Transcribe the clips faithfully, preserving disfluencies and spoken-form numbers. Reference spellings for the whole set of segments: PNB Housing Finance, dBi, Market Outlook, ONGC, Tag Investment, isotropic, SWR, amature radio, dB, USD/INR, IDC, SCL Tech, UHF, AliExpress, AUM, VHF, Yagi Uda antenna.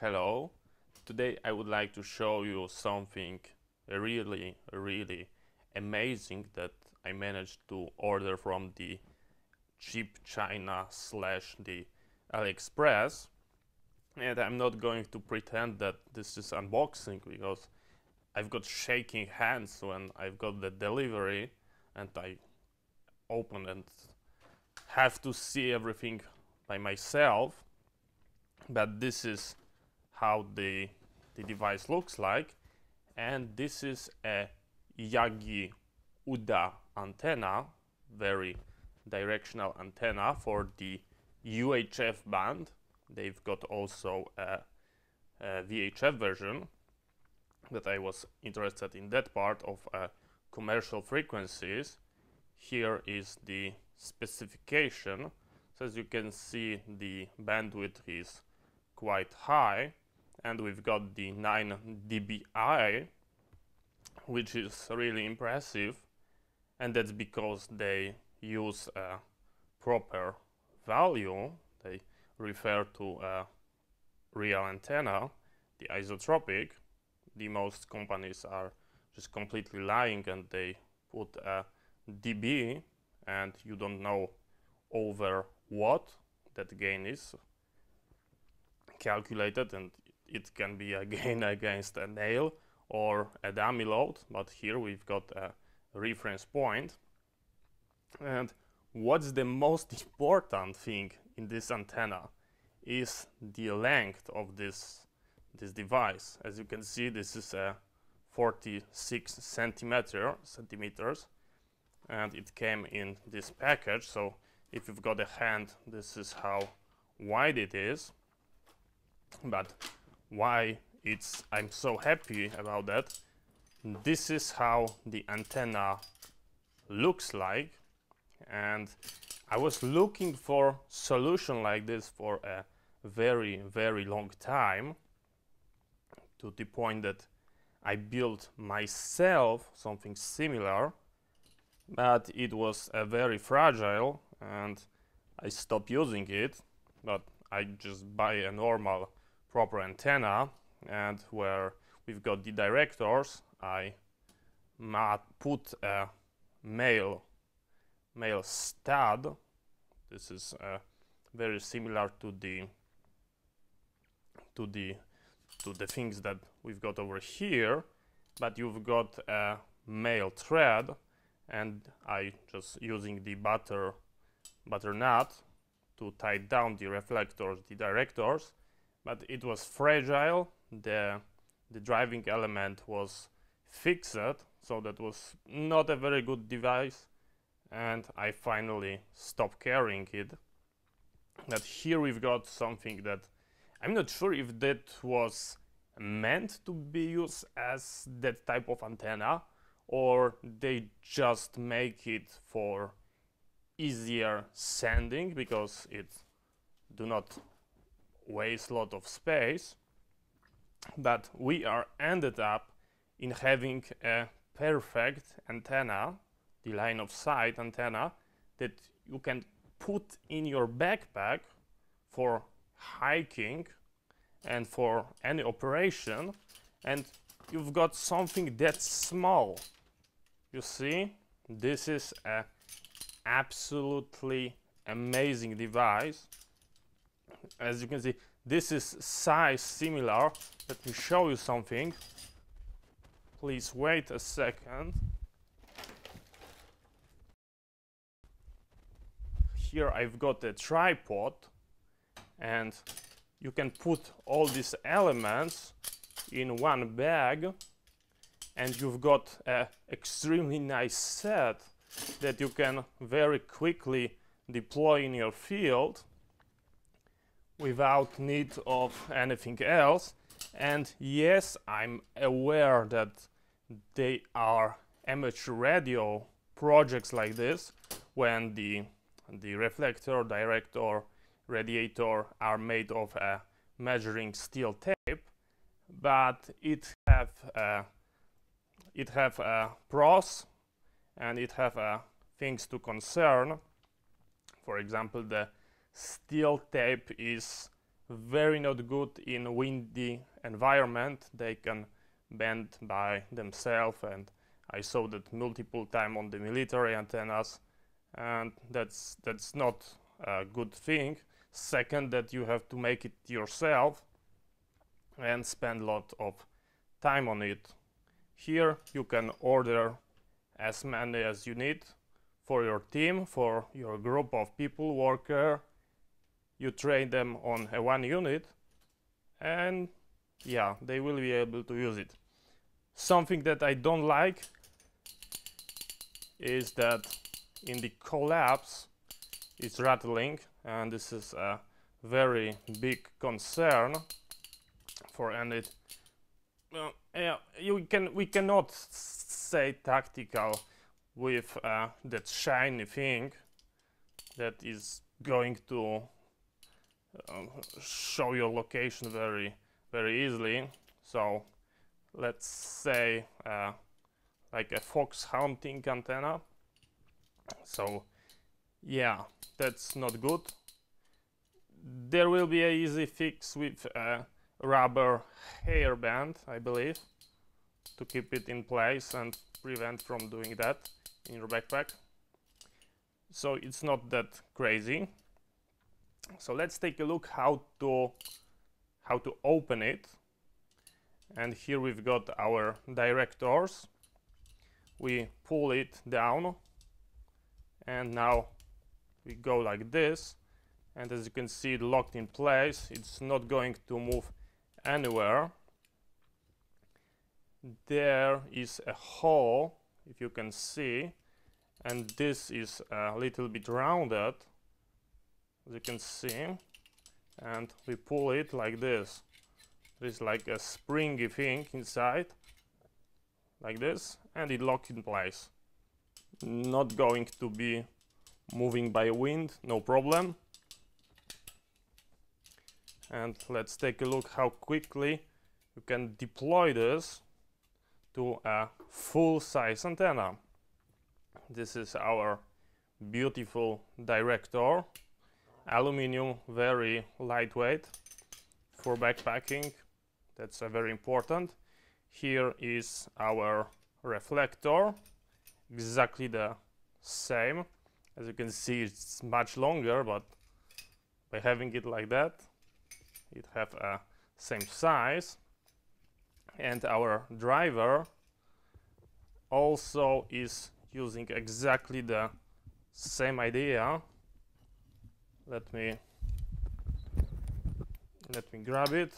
Hello, today I would like to show you something really, really amazing that I managed to order from the cheap China slash the AliExpress. And I'm not going to pretend that this is unboxing, because I've got shaking hands when I've got the delivery and I open and have to see everything by myself. But this is how the, the device looks like, and this is a Yagi Uda antenna, very directional antenna for the U H F band. They've got also a, a V H F version, that I was interested in that part of uh, commercial frequencies. Here is the specification. So as you can see, the bandwidth is quite high, and we've got the nine D B I, which is really impressive, and that's because they use a proper value. They refer to a real antenna, the isotropic. The most companies are just completely lying and they put a dB, and you don't know over what that gain is calculated, and it can be a gain against a nail or a dummy load, but here we've got a reference point. And what's the most important thing in this antenna is the length of this this device. As you can see, this is a forty-six centimeter centimeters, and it came in this package. So if you've got a hand, this is how wide it is. But why it's I'm so happy about that, this is how the antenna looks like, and I was looking for solution like this for a very very long time, to the point that I built myself something similar, but it was a very fragile and I stopped using it. But I just buy a normal proper antenna, and where we've got the directors, I put a male male stud. This is uh, very similar to the to the to the things that we've got over here, but you've got a male thread, and I just using the butter butter nut to tie down the reflectors, the directors. But it was fragile, the the driving element was fixed, so that was not a very good device, and I finally stopped carrying it. But here we've got something that I'm not sure if that was meant to be used as that type of antenna, or they just make it for easier sending, because it do not waste a lot of space. But we are ended up in having a perfect antenna, the line of sight antenna, that you can put in your backpack for hiking and for any operation, and you've got something that's small. You see, this is a absolutely amazing device. As you can see, this is size similar. Let me show you something. Please wait a second. Here I've got a tripod, and you can put all these elements in one bag, and you've got an extremely nice set that you can very quickly deploy in your field without need of anything else. And yes, I'm aware that they are amateur radio projects like this, when the the reflector, director, radiator are made of a measuring steel tape, but it have a, it have a pros and it have uh, things to concern. For example, the steel tape is very not good in windy environment. They can bend by themselves, and I saw that multiple times on the military antennas, and that's that's not a good thing. Second, that you have to make it yourself and spend a lot of time on it. Here you can order as many as you need for your team, for your group of people, worker. You train them on a one unit, and yeah, they will be able to use it. Something that I don't like is that in the collapse it's rattling, and this is a very big concern for any. Uh, yeah, you can we cannot say tactical with uh, that shiny thing that is going to uh, show your location very very easily. So let's say uh, like a fox hunting antenna. So yeah, that's not good. There will be an easy fix with a rubber hairband, I believe, to keep it in place and prevent from doing that in your backpack. So it's not that crazy. So let's take a look how to how to open it. And here we've got our directors. We pull it down, and now we go like this, and as you can see, it locked in place. It's not going to move anywhere. There is a hole, if you can see, and this is a little bit rounded, as you can see, and we pull it like this. There's like a springy thing inside, like this, and it locked in place. Not going to be moving by wind, no problem. And let's take a look how quickly you can deploy this to a full-size antenna. This is our beautiful director, aluminum, very lightweight for backpacking. That's uh, very important. Here is our reflector, exactly the same. As you can see, it's much longer, but by having it like that, it have a same size. And our driver also is using exactly the same idea. Let me let me grab it,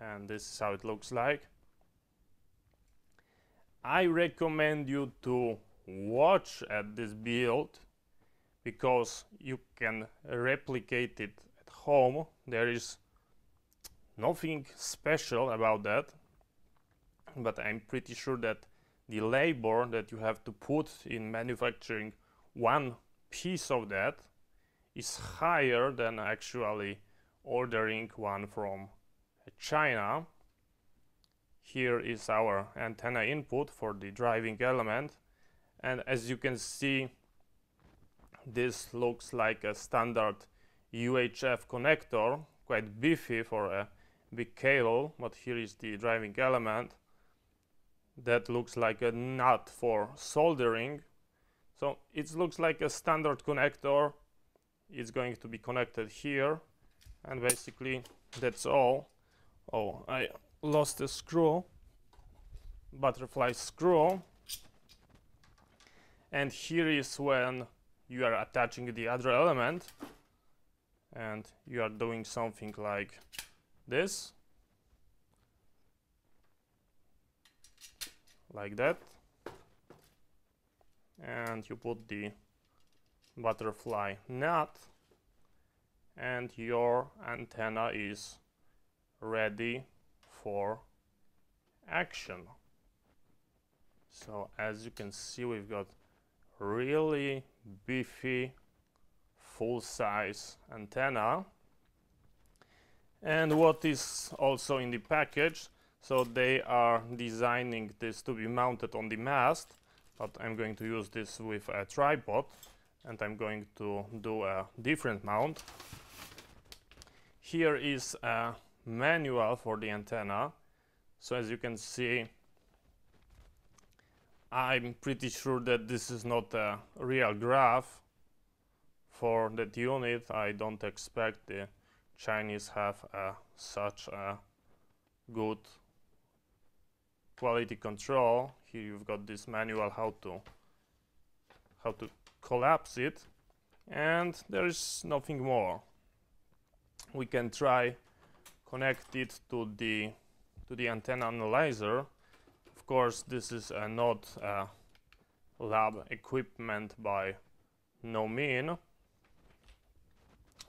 and this is how it looks like. I recommend you to watch at this build, because you can replicate it at home. There is nothing special about that, but I'm pretty sure that the labor that you have to put in manufacturing one piece of that is higher than actually ordering one from China. Here is our antenna input for the driving element, and as you can see, this looks like a standard U H F connector, quite beefy for a big cable, but here is the driving element that looks like a nut for soldering. So it looks like a standard connector. It's going to be connected here, and basically that's all. Oh, I lost a screw, butterfly screw, and here is when you are attaching the other element, and you are doing something like this, like that, and you put the butterfly nut, and your antenna is ready for action. So as you can see, we've got really beefy full-size antenna. And what is also in the package, so they are designing this to be mounted on the mast, but I'm going to use this with a tripod, and I'm going to do a different mount. Here is a manual for the antenna. So as you can see, I'm pretty sure that this is not a real graph for that unit. I don't expect the Chinese have a, such a good quality control. Here you've got this manual how to how to collapse it, and there is nothing more. We can try connect it to the to the antenna analyzer. Of course, this is uh, not uh, lab equipment by no mean,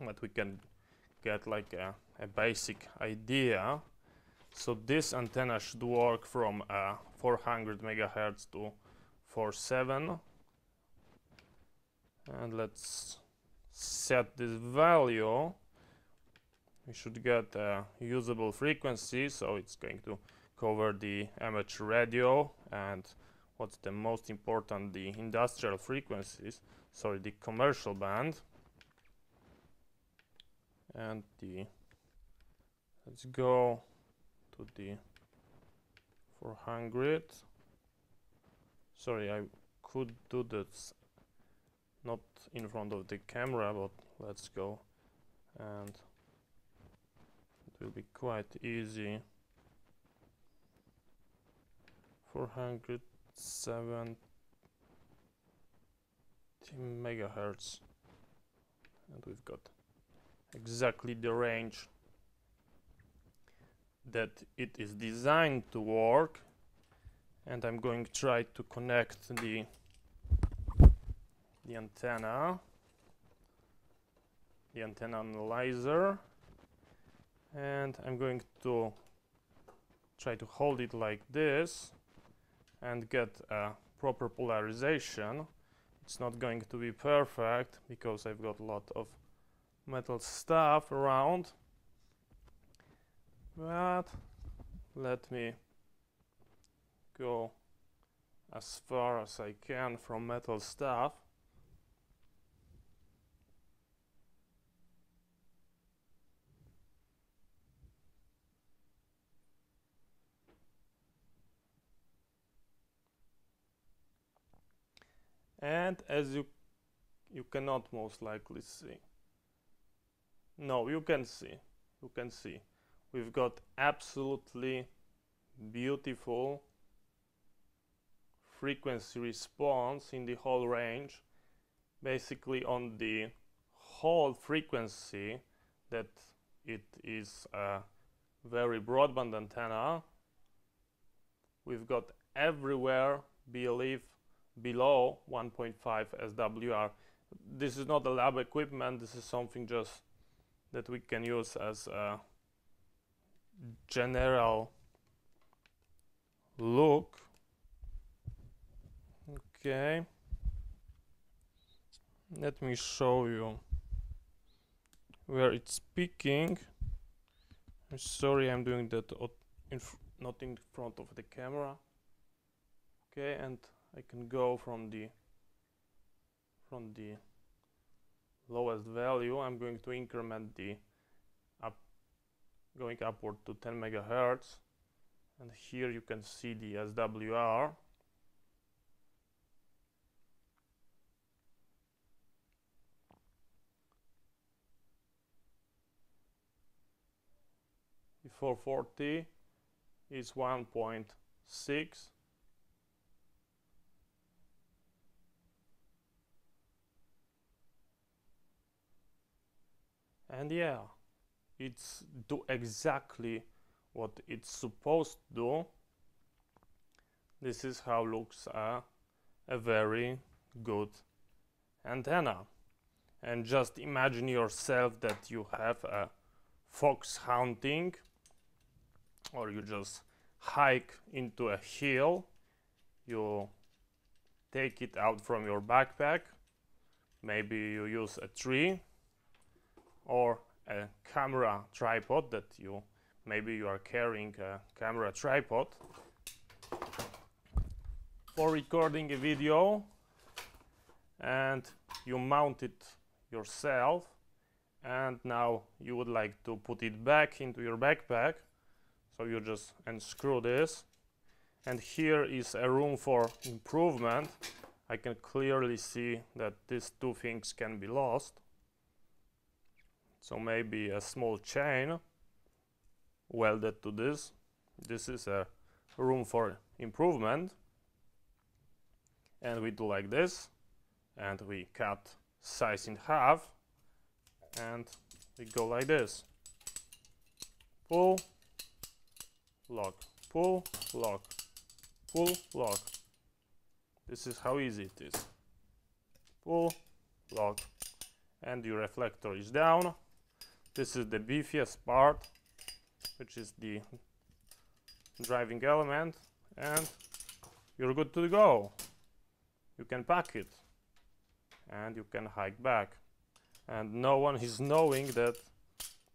but we can get like a, a basic idea. So this antenna should work from uh, four hundred megahertz to four seven, and let's set this value. We should get a usable frequency, so it's going to cover the amateur radio and what's the most important, the industrial frequencies, sorry, the commercial band. And the let's go to the four hundred. Sorry, I could do this not in front of the camera, but let's go, and it will be quite easy. four hundred seventy megahertz, and we've got exactly the range that it is designed to work. And I'm going to try to connect the the antenna the antenna analyzer, and I'm going to try to hold it like this and get a proper polarization. It's not going to be perfect because I've got a lot of metal stuff around, but let me go as far as I can from metal stuff. And as you you cannot most likely see. No, you can see. You can see. We've got absolutely beautiful frequency response in the whole range. Basically on the whole frequency that it is a very broadband antenna. We've got everywhere believe below one point five S W R. This is not a lab equipment. This is something just that we can use as a general look. Okay, let me show you where it's peaking. I'm sorry, I'm doing that in not in front of the camera. Okay, and I can go from the from the lowest value. I'm going to increment the up, going upward to ten megahertz, and here you can see the S W R. The four forty is one point six. And yeah, it's do exactly what it's supposed to do. This is how looks a, a very good antenna. And just imagine yourself that you have a fox hunting, or you just hike into a hill, you take it out from your backpack, maybe you use a tree, or a camera tripod that you, maybe you are carrying a camera tripod for recording a video, and you mount it yourself and now you would like to put it back into your backpack. So you just unscrew this, and here is a room for improvement. I can clearly see that these two things can be lost. So maybe a small chain welded to this. This is a room for improvement. And we do like this, and we cut size in half, and we go like this. Pull, lock, pull, lock, pull, lock. This is how easy it is. Pull, lock, and your reflector is down. This is the beefiest part, which is the driving element, and you're good to go. You can pack it, and you can hike back. And no one is knowing that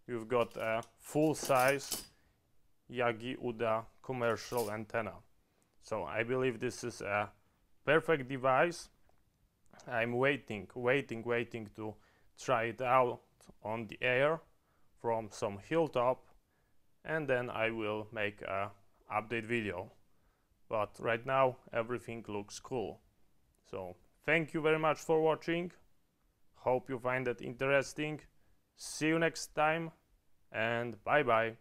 you've got a full-size Yagi Uda commercial antenna. So I believe this is a perfect device. I'm waiting, waiting, waiting to try it out on the air from some hilltop, and then I will make a update video. But right now everything looks cool. So thank you very much for watching. Hope you find it interesting. See you next time, and bye bye.